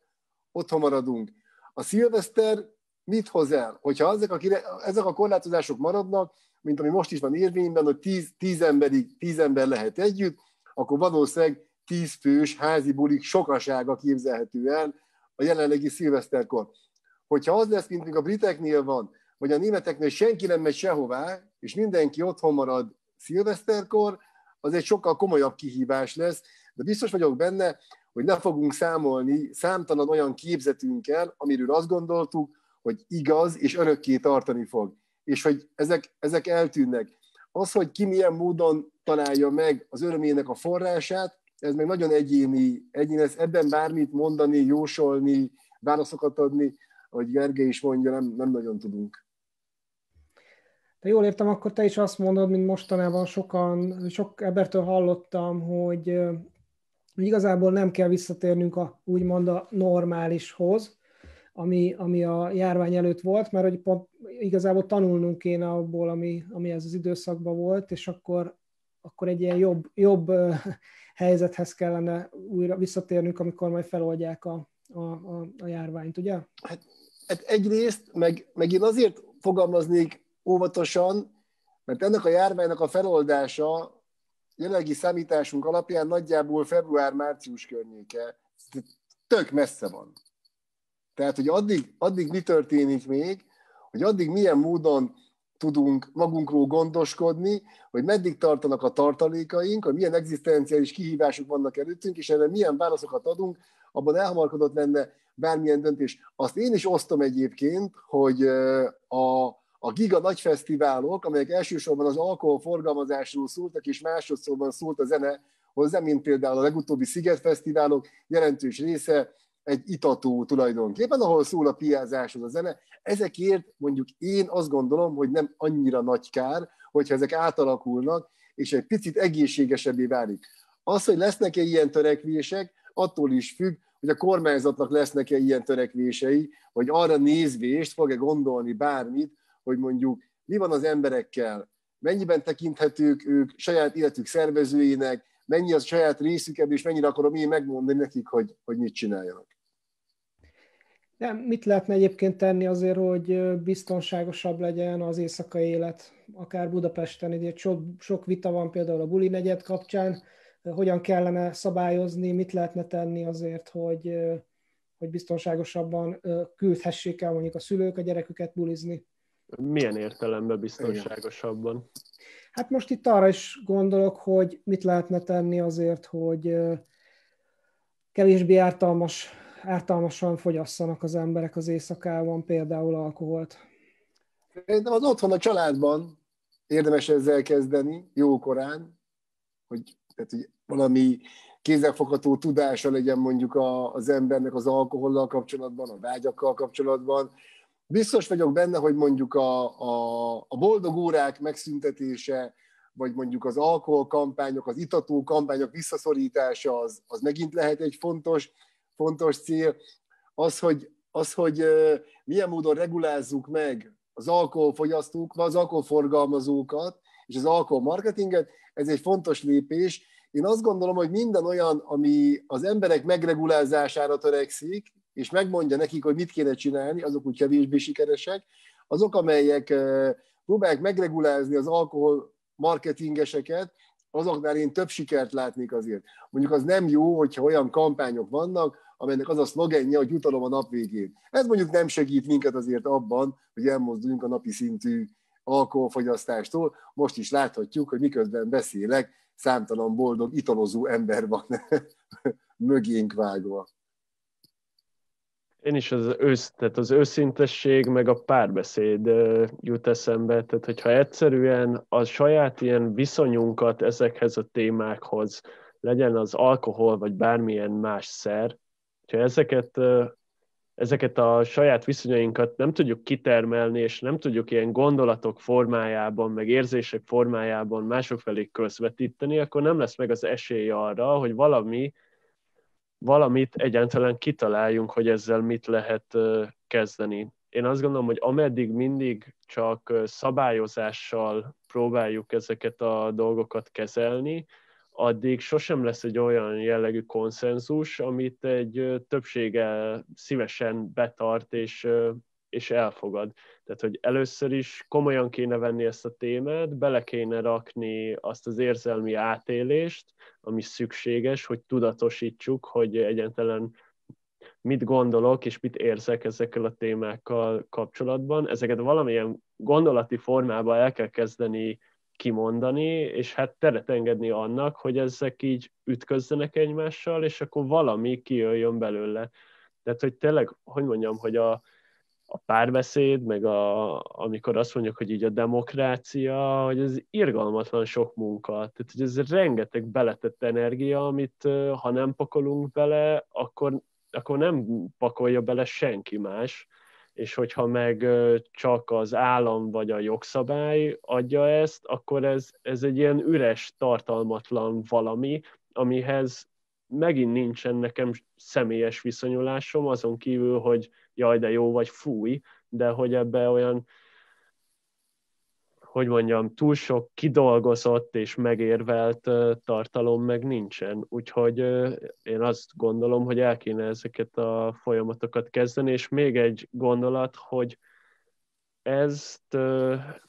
otthon maradunk. A szilveszter mit hoz el? Hogyha ezek a, ezek a korlátozások maradnak, mint ami most is van érvényben, hogy tíz, tíz emberig tíz ember lehet együtt, akkor valószínűleg tíz fős házi bulik sokasága képzelhető el a jelenlegi szilveszterkor. Hogyha az lesz, mint a briteknél van, vagy a németeknél senki nem megy sehová, és mindenki otthon marad szilveszterkor, az egy sokkal komolyabb kihívás lesz, de biztos vagyok benne, hogy le fogunk számolni számtalan olyan képzetünkkel, amiről azt gondoltuk, hogy igaz és örökké tartani fog, és hogy ezek, ezek eltűnnek. Az, hogy ki milyen módon találja meg az örömének a forrását, ez meg nagyon egyéni, egyéni ez ebben bármit mondani, jósolni, válaszokat adni, ahogy Gergely is mondja, nem, nem nagyon tudunk. De jól értem, akkor te is azt mondod, mint mostanában sokan, sok embertől hallottam, hogy, hogy igazából nem kell visszatérnünk a, úgymond a normálishoz, ami, ami a járvány előtt volt, mert hogy pont igazából tanulnunk kéne abból, ami, ami ez az időszakban volt, és akkor, akkor egy ilyen jobb, jobb helyzethez kellene újra visszatérnünk, amikor majd feloldják a, a, a, a járványt, ugye? Hát, hát egyrészt, meg, meg én azért fogalmaznék óvatosan, mert ennek a járványnak a feloldása jelenlegi számításunk alapján nagyjából február-március környéke tök messze van. Tehát, hogy addig, addig mi történik még, hogy addig milyen módon tudunk magunkról gondoskodni, hogy meddig tartanak a tartalékaink, hogy milyen egzisztenciális kihívások vannak előttünk, és erre milyen válaszokat adunk, abban elhamarkodott lenne bármilyen döntés. Azt én is osztom egyébként, hogy a, a giga nagyfesztiválok, amelyek elsősorban az alkoholforgalmazásról szóltak, és másodszorban szólt a zene hozzá, mint például a legutóbbi Szigetfesztiválok jelentős része egy itató tulajdonképpen, ahol szól a piázáshoz a zene. Ezekért mondjuk én azt gondolom, hogy nem annyira nagy kár, hogyha ezek átalakulnak, és egy picit egészségesebbé válik. Az, hogy lesznek-e ilyen törekvések, attól is függ, hogy a kormányzatnak lesznek-e ilyen törekvései, vagy arra nézvést fog-e gondolni bármit, hogy mondjuk mi van az emberekkel, mennyiben tekinthetők ők saját életük szervezőinek, mennyi az saját részükben, és mennyire akarom én megmondani nekik, hogy, hogy mit csináljanak. De mit lehetne egyébként tenni azért, hogy biztonságosabb legyen az éjszakai élet, akár Budapesten? Ugye sok, sok vita van például a buli negyed kapcsán, hogyan kellene szabályozni, mit lehetne tenni azért, hogy, hogy biztonságosabban küldhessék el mondjuk a szülők a gyereküket bulizni. Milyen értelemben biztonságosabban? Igen. Hát most itt arra is gondolok, hogy mit lehetne tenni azért, hogy kevésbé ártalmas, ártalmasan fogyasszanak az emberek az éjszakában például alkoholt. Szerintem az otthon a családban érdemes ezzel kezdeni jókorán, hogy, tehát, hogy valami kézzelfogható tudása legyen mondjuk az embernek az alkohollal kapcsolatban, a vágyakkal kapcsolatban. Biztos vagyok benne, hogy mondjuk a, a, a boldog órák megszüntetése, vagy mondjuk az alkoholkampányok, az itató kampányok visszaszorítása, az, az megint lehet egy fontos, fontos cél. Az, hogy, az, hogy milyen módon regulázzuk meg az alkoholfogyasztókat, az alkoholforgalmazókat és az alkoholmarketinget, ez egy fontos lépés. Én azt gondolom, hogy minden olyan, ami az emberek megregulázására törekszik, és megmondja nekik, hogy mit kéne csinálni, azok úgy kevésbé sikeresek. Azok, amelyek próbálják megregulázni az alkohol marketingeseket, azoknál én több sikert látnék azért. Mondjuk az nem jó, hogyha olyan kampányok vannak, amelynek az a szlogenje, hogy jutalom a nap végén. Ez mondjuk nem segít minket azért abban, hogy elmozduljunk a napi szintű alkoholfogyasztástól. Most is láthatjuk, hogy miközben beszélek, számtalan boldog, italozó ember van mögénk vágva. Én is az, ősz, tehát az őszintesség, meg a párbeszéd jut eszembe, tehát hogyha egyszerűen a saját ilyen viszonyunkat ezekhez a témákhoz, legyen az alkohol, vagy bármilyen más szer, hogyha ezeket, ezeket a saját viszonyainkat nem tudjuk kitermelni, és nem tudjuk ilyen gondolatok formájában, meg érzések formájában mások felé közvetíteni, akkor nem lesz meg az esély arra, hogy valami, valamit egyáltalán kitaláljunk, hogy ezzel mit lehet kezdeni. Én azt gondolom, hogy ameddig mindig csak szabályozással próbáljuk ezeket a dolgokat kezelni, addig sosem lesz egy olyan jellegű konszenzus, amit egy többsége szívesen betart és, és elfogad. Tehát, hogy először is komolyan kéne venni ezt a témát, bele kéne rakni azt az érzelmi átélést, ami szükséges, hogy tudatosítsuk, hogy egyáltalán mit gondolok és mit érzek ezekkel a témákkal kapcsolatban. Ezeket valamilyen gondolati formában el kell kezdeni kimondani, és hát teret engedni annak, hogy ezek így ütközzenek egymással, és akkor valami kijöjjön belőle. Tehát, hogy tényleg, hogy mondjam, hogy a a párbeszéd, meg a, amikor azt mondjuk, hogy így a demokrácia, hogy ez irgalmatlan sok munka. Tehát, hogy ez rengeteg beletett energia, amit ha nem pakolunk bele, akkor, akkor nem pakolja bele senki más. És hogyha meg csak az állam vagy a jogszabály adja ezt, akkor ez, ez egy ilyen üres, tartalmatlan valami, amihez megint nincsen nekem személyes viszonyulásom, azon kívül, hogy jaj, de jó, vagy fúj, de hogy ebbe olyan, hogy mondjam, túl sok kidolgozott és megérvelt tartalom meg nincsen. Úgyhogy én azt gondolom, hogy el kéne ezeket a folyamatokat kezdeni, és még egy gondolat, hogy ezt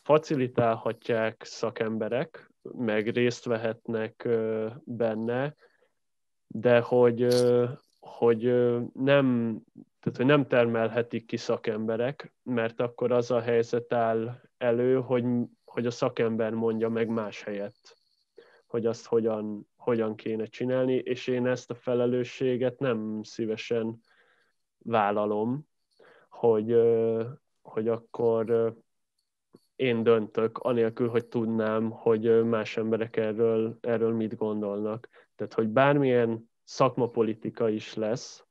facilitálhatják szakemberek, meg részt vehetnek benne, de hogy, hogy nem... Tehát, hogy nem termelhetik ki szakemberek, mert akkor az a helyzet áll elő, hogy, hogy a szakember mondja meg más helyett, hogy azt hogyan, hogyan kéne csinálni, és én ezt a felelősséget nem szívesen vállalom, hogy, hogy akkor én döntök, anélkül, hogy tudnám, hogy más emberek erről, erről mit gondolnak. Tehát, hogy bármilyen szakmapolitika is lesz,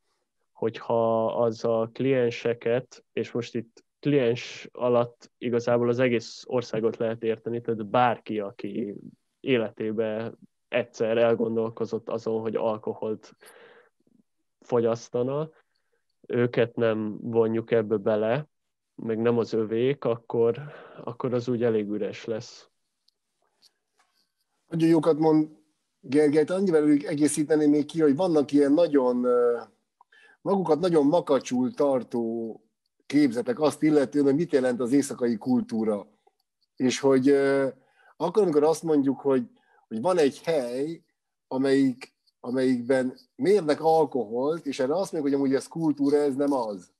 hogyha az a klienseket, és most itt kliens alatt igazából az egész országot lehet érteni, tehát bárki, aki életébe egyszer elgondolkozott azon, hogy alkoholt fogyasztana, őket nem vonjuk ebbe bele, meg nem az övék, akkor, akkor az úgy elég üres lesz. Nagyon jókat mond Gergely, annyivel egészíteném még ki, hogy vannak ilyen nagyon, magukat nagyon makacsul tartó képzetek azt illetően, hogy mit jelent az éjszakai kultúra. És hogy akkor, amikor azt mondjuk, hogy, hogy van egy hely, amelyik, amelyikben mérnek alkoholt, és erre azt mondjuk, hogy amúgy ez kultúra, ez nem az.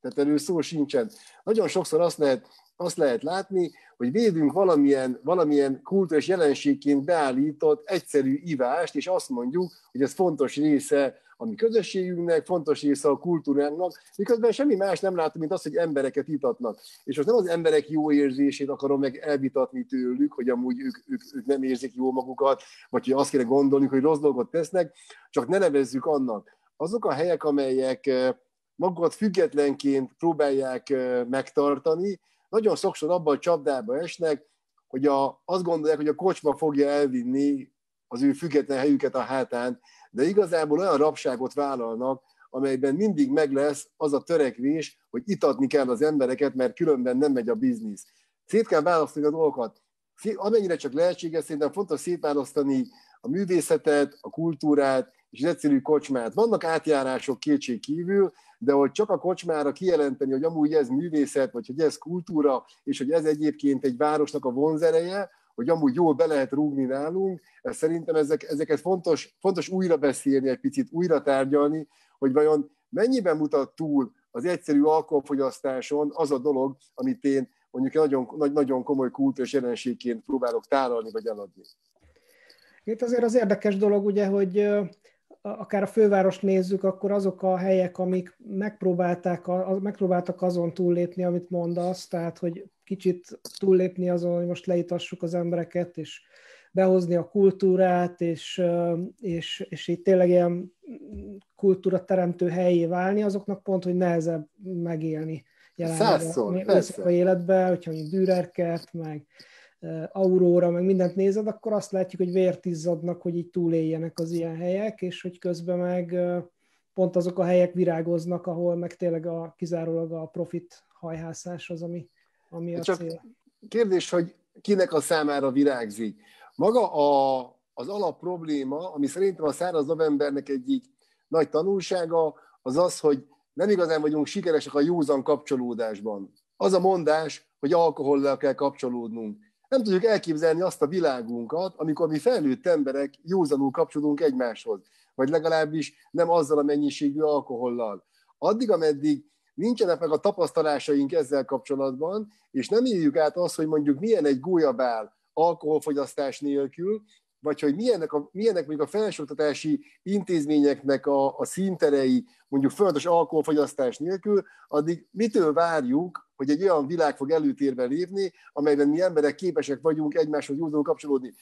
Tehát erről szó sincsen. Nagyon sokszor azt lehet, azt lehet látni, hogy védünk valamilyen, valamilyen kultúrás jelenségként beállított egyszerű ivást, és azt mondjuk, hogy ez fontos része a mi közösségünknek, fontos része a kultúránknak, miközben semmi más nem látom, mint azt, hogy embereket itatnak. És most nem az emberek jó érzését akarom meg elvitatni tőlük, hogy amúgy ők, ők, ők nem érzik jól magukat, vagy hogy azt kéne gondolni, hogy rossz dolgot tesznek, csak ne nevezzük annak. Azok a helyek, amelyek magukat függetlenként próbálják megtartani, nagyon sokszor abban a csapdába esnek, hogy a, azt gondolják, hogy a kocsma fogja elvinni az ő független helyüket a hátán, de igazából olyan rabságot vállalnak, amelyben mindig meg lesz az a törekvés, hogy itatni kell az embereket, mert különben nem megy a biznisz. Szét kell választani a dolgokat. Amennyire csak lehetséges, szerintem fontos szétválasztani a művészetet, a kultúrát és az egyszerű kocsmát. Vannak átjárások kétség kívül, de hogy csak a kocsmára kijelenteni, hogy amúgy ez művészet, vagy hogy ez kultúra, és hogy ez egyébként egy városnak a vonzereje, hogy amúgy jól be lehet rúgni nálunk, szerintem ezek, ezeket fontos, fontos újra beszélni, egy picit újra tárgyalni, hogy vajon mennyiben mutat túl az egyszerű alkoholfogyasztáson az a dolog, amit én mondjuk nagyon, nagyon komoly kultúrás jelenségként próbálok tálalni vagy eladni. Itt azért az érdekes dolog, ugye, hogy akár a fővárost nézzük, akkor azok a helyek, amik megpróbálták, megpróbáltak azon túllépni, amit mondasz, tehát hogy kicsit túllépni azon, hogy most leítassuk az embereket, és behozni a kultúrát, és, és, és így tényleg ilyen kultúrateremtő helyé válni, azoknak pont, hogy nehezebb megélni jelenleg a életben, hogyha mondjuk Dürerkert, meg Auróra, meg mindent nézed, akkor azt látjuk, hogy vért izzadnak, hogy így túléljenek az ilyen helyek, és hogy közben meg pont azok a helyek virágoznak, ahol meg tényleg a, kizárólag a profit hajhászás az, ami, ami a csak cél. Kérdés, hogy kinek a számára virágzik. Maga a, az alapprobléma, ami szerintem a száraz novembernek egyik nagy tanulsága, az az, hogy nem igazán vagyunk sikeresek a józan kapcsolódásban. Az a mondás, hogy alkohollal kell kapcsolódnunk. Nem tudjuk elképzelni azt a világunkat, amikor mi felnőtt emberek józanul kapcsolódunk egymáshoz, vagy legalábbis nem azzal a mennyiségű alkohollal. Addig, ameddig nincsenek meg a tapasztalásaink ezzel kapcsolatban, és nem éljük át azt, hogy mondjuk milyen egy gólyabál alkoholfogyasztás nélkül, vagy hogy milyenek, a, milyenek mondjuk a felsőoktatási intézményeknek a, a színterei, mondjuk folyamatos alkoholfogyasztás nélkül, addig mitől várjuk, hogy egy olyan világ fog előtérbe lépni, amelyben mi emberek képesek vagyunk egymáshoz józanul kapcsolódni.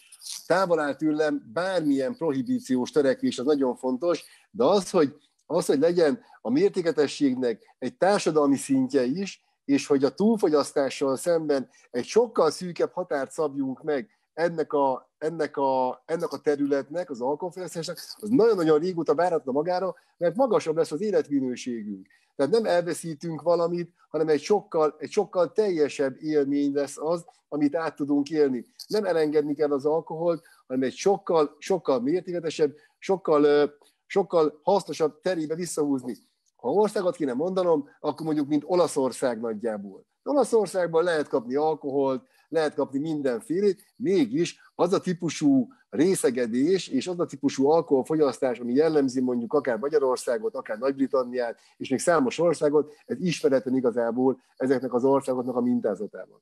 Távol áll tőlem bármilyen prohibíciós törekvés, az nagyon fontos, de az, hogy, az, hogy legyen a mértéketességnek egy társadalmi szintje is, és hogy a túlfogyasztással szemben egy sokkal szűkebb határt szabjunk meg, Ennek a, ennek, a, ennek a területnek, az alkoholfogyasztásnak, az nagyon-nagyon régóta váratna magára, mert magasabb lesz az életminőségünk. Tehát nem elveszítünk valamit, hanem egy sokkal, egy sokkal teljesebb élmény lesz az, amit át tudunk élni. Nem elengedni kell az alkoholt, hanem egy sokkal, sokkal mértékletesebb, sokkal, sokkal hasznosabb terébe visszahúzni. Ha országot kéne mondanom, akkor mondjuk, mint Olaszország nagyjából. Olaszországban lehet kapni alkoholt, lehet kapni mindenfélét, mégis az a típusú részegedés és az a típusú alkoholfogyasztás, ami jellemzi mondjuk akár Magyarországot, akár Nagy-Britanniát, és még számos országot, ez ismeretlen igazából ezeknek az országoknak a mintázatában.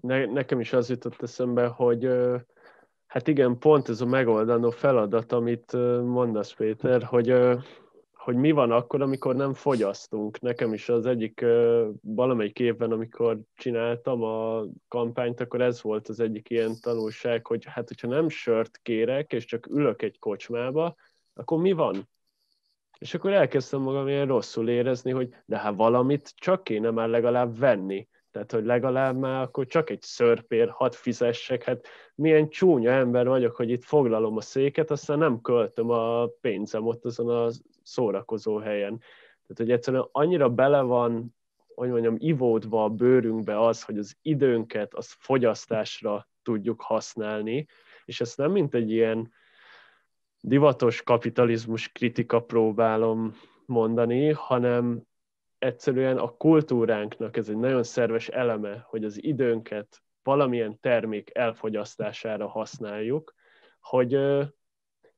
ne, nekem is az jutott eszembe, hogy hát igen, pont ez a megoldandó feladat, amit mondasz, Péter, hogy, hogy mi van akkor, amikor nem fogyasztunk. Nekem is az egyik, valamelyik évben, amikor csináltam a kampányt, akkor ez volt az egyik ilyen tanulság, hogy hát, hogyha nem sört kérek, és csak ülök egy kocsmába, akkor mi van? És akkor elkezdtem magam ilyen rosszul érezni, hogy de hát valamit csak kéne már legalább venni. Tehát, hogy legalább már akkor csak egy szörpér, hadd fizessek. Hát milyen csúnya ember vagyok, hogy itt foglalom a széket, aztán nem költöm a pénzem ott azon a szórakozó helyen. Tehát, hogy egyszerűen annyira bele van, hogy mondjam, ivódva a bőrünkbe az, hogy az időnket az fogyasztásra tudjuk használni, és ezt nem mint egy ilyen divatos kapitalizmus kritika próbálom mondani, hanem egyszerűen a kultúránknak ez egy nagyon szerves eleme, hogy az időnket valamilyen termék elfogyasztására használjuk, hogy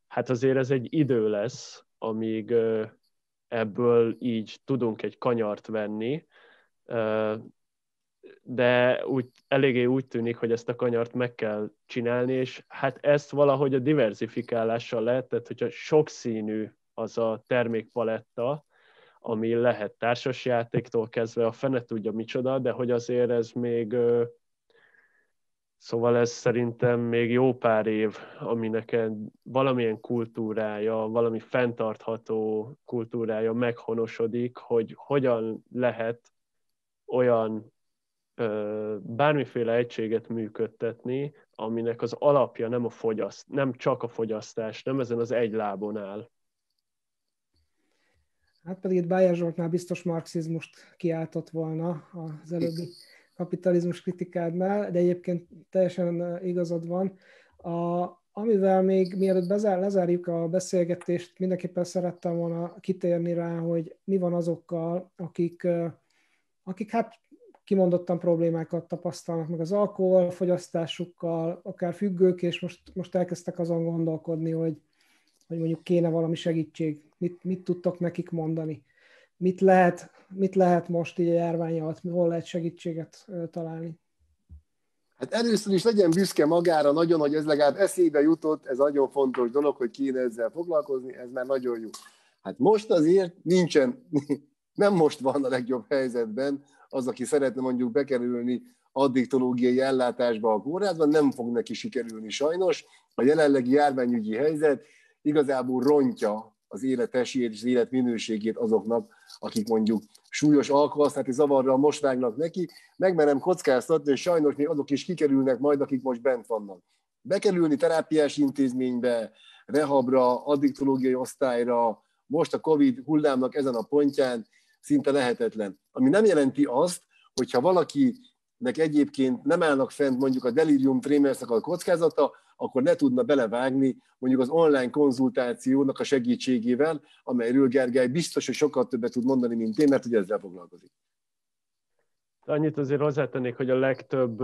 hát azért ez egy idő lesz, amíg ebből így tudunk egy kanyart venni, de úgy, eléggé úgy tűnik, hogy ezt a kanyart meg kell csinálni, és hát ezt valahogy a diverzifikálással lehet, tehát hogyha sokszínű az a termékpaletta, ami lehet társasjátéktól kezdve, a fene tudja micsoda, de hogy azért ez még, szóval ez szerintem még jó pár év, aminek valamilyen kultúrája, valami fenntartható kultúrája meghonosodik, hogy hogyan lehet olyan bármiféle egységet működtetni, aminek az alapja nem, a fogyaszt, nem csak a fogyasztás, nem ezen az egy lábon áll. Hát pedig itt Bájer Zsoltnál biztos marxizmust kiáltott volna az előbbi kapitalizmus kritikádnál, de egyébként teljesen igazad van. A, amivel még mielőtt bezár, lezárjuk a beszélgetést, mindenképpen szerettem volna kitérni rá, hogy mi van azokkal, akik, akik hát kimondottan problémákat tapasztalnak meg az alkoholfogyasztásukkal, akár függők, és most, most elkezdtek azon gondolkodni, hogy, hogy mondjuk kéne valami segítség. Mit, mit tudtok nekik mondani? Mit lehet, mit lehet most így a járvány alatt? Hol lehet segítséget találni? Hát először is legyen büszke magára nagyon, hogy ez legalább eszébe jutott, ez nagyon fontos dolog, hogy kéne ezzel foglalkozni, ez már nagyon jó. Hát most azért nincsen, nem most van a legjobb helyzetben az, aki szeretne mondjuk bekerülni addiktológiai ellátásba a kórházban, nem fog neki sikerülni sajnos. A jelenlegi járványügyi helyzet igazából rontja az élet esélyét és az élet minőségét azoknak, akik mondjuk súlyos alkoholhasználati zavarral most vágnak neki. Megmerem kockáztatni, és sajnos még azok is kikerülnek majd, akik most bent vannak. Bekerülni terápiás intézménybe, rehabra, addiktológiai osztályra, most a Covid hullámnak ezen a pontján szinte lehetetlen. Ami nem jelenti azt, hogyha valakinek egyébként nem állnak fent mondjuk a delirium trémersnek a kockázata, akkor ne tudna belevágni mondjuk az online konzultációnak a segítségével, amelyről Gergely biztos, hogy sokkal többet tud mondani, mint én, mert ugye ezzel foglalkozik. Annyit azért hozzátennék, hogy a legtöbb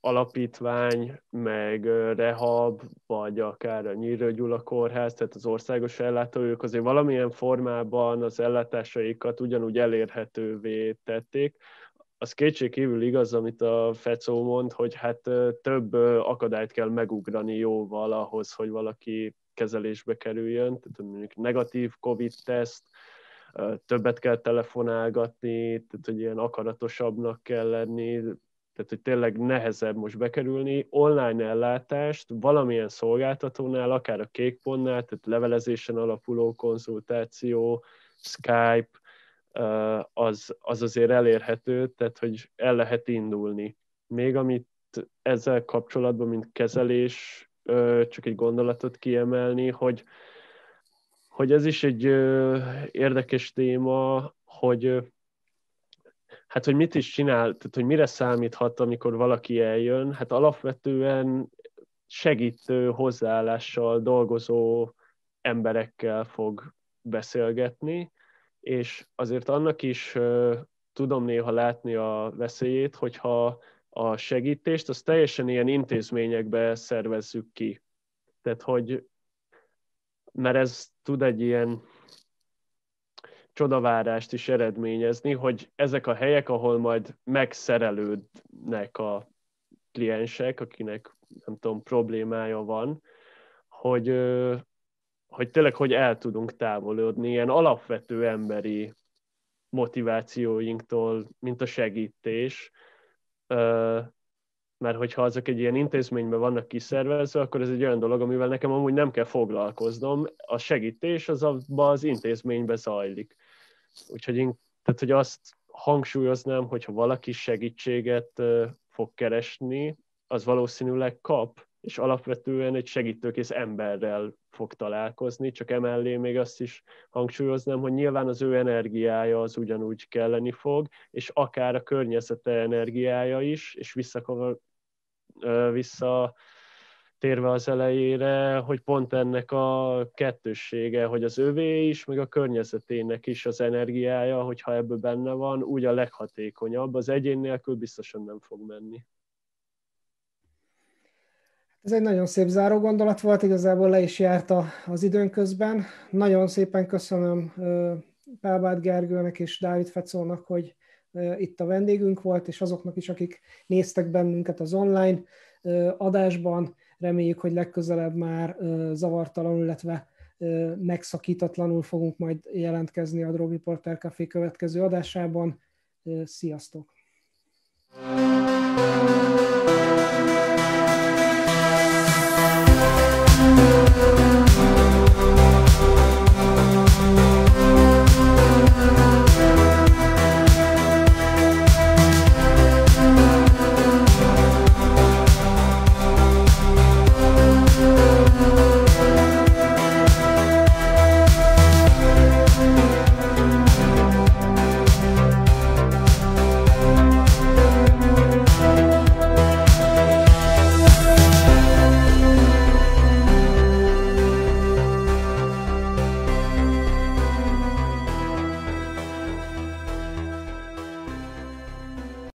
alapítvány, meg rehab, vagy akár a Nyírő Gyula Kórház, tehát az országos ellátójuk azért valamilyen formában az ellátásaikat ugyanúgy elérhetővé tették. Az kétségkívül igaz, amit a Fecó mond, hogy hát több akadályt kell megugrani jóval ahhoz, hogy valaki kezelésbe kerüljön, tehát mondjuk negatív Covid-teszt, többet kell telefonálgatni, tehát hogy ilyen akaratosabbnak kell lenni, tehát hogy tényleg nehezebb most bekerülni. Online ellátást valamilyen szolgáltatónál, akár a Kék Pontnál, tehát levelezésen alapuló konzultáció, Skype, az, az azért elérhető, tehát hogy el lehet indulni. Még amit ezzel kapcsolatban, mint kezelés, csak egy gondolatot kiemelni, hogy hogy ez is egy ö, érdekes téma, hogy ö, hát, hogy mit is csinál, tehát, hogy mire számíthat, amikor valaki eljön, hát alapvetően segítő hozzáállással dolgozó emberekkel fog beszélgetni, és azért annak is ö, tudom néha látni a veszélyét, hogyha a segítést, azt teljesen ilyen intézményekbe szervezzük ki. Tehát, hogy mert ez tud egy ilyen csodavárást is eredményezni, hogy ezek a helyek, ahol majd megszerelődnek a kliensek, akinek nem tudom, problémája van, hogy, hogy tényleg hogy el tudunk távolodni ilyen alapvető emberi motivációinktól, mint a segítés, mert hogyha azok egy ilyen intézményben vannak kiszervezve, akkor ez egy olyan dolog, amivel nekem amúgy nem kell foglalkoznom. A segítés az abban az intézményben zajlik. Úgyhogy én, tehát, hogy azt hangsúlyoznám, hogyha valaki segítséget fog keresni, az valószínűleg kap, és alapvetően egy segítőkész emberrel fog találkozni, csak emellé még azt is hangsúlyoznám, hogy nyilván az ő energiája az ugyanúgy kelleni fog, és akár a környezete energiája is, és vissza, visszatérve az elejére, hogy pont ennek a kettőssége, hogy az övé is, meg a környezetének is az energiája, hogyha ebből benne van, úgy a leghatékonyabb, az egyén nélkül biztosan nem fog menni. Ez egy nagyon szép záró gondolat volt, igazából le is járt az időn közben. Nagyon szépen köszönöm Pelbát Gergőnek és Dávid Fecónak, hogy itt a vendégünk volt, és azoknak is, akik néztek bennünket az online adásban. Reméljük, hogy legközelebb már zavartalanul, illetve megszakítatlanul fogunk majd jelentkezni a Drogriporter Café következő adásában. Sziasztok!